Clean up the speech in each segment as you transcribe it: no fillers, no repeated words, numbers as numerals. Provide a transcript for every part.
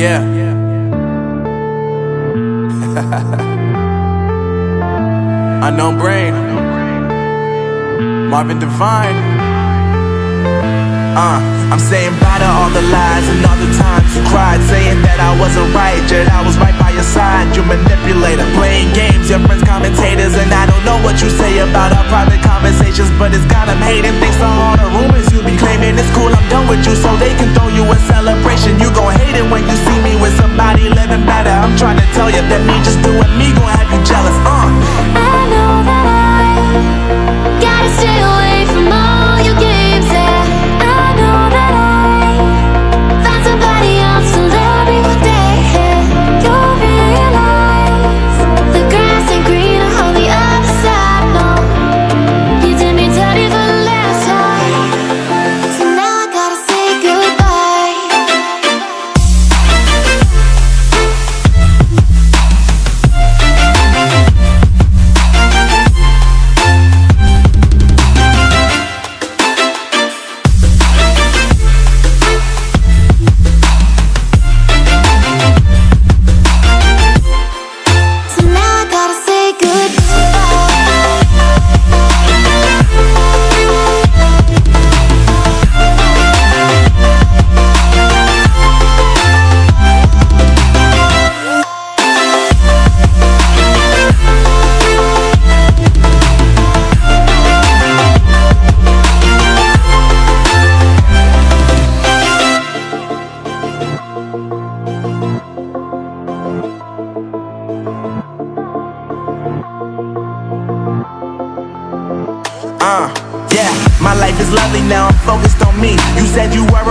Yeah. Unknown Brain, Marvin Devine. I'm saying bye to all the lies and all the times you cried, saying that I wasn't right, yet I was right by your side. You manipulator, playing games, your friends commentators, and I don't know what you say about our private conversations, but it's got them hating. Thanks to all the rumors you be claiming, it's cool, I'm done with you, so they can throw you a celebration. You gon' hate it when you see me with somebody living better. I'm trying to tell you that me just doing me gon' have you jealous. I know that I gotta stay away from all your games. Yeah, my life is lovely now, I'm focused on me. You said you were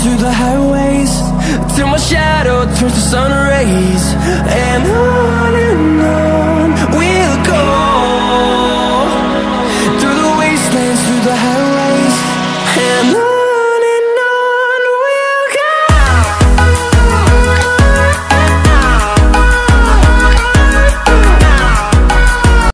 through the highways, till my shadow turns to sun rays. And on and on.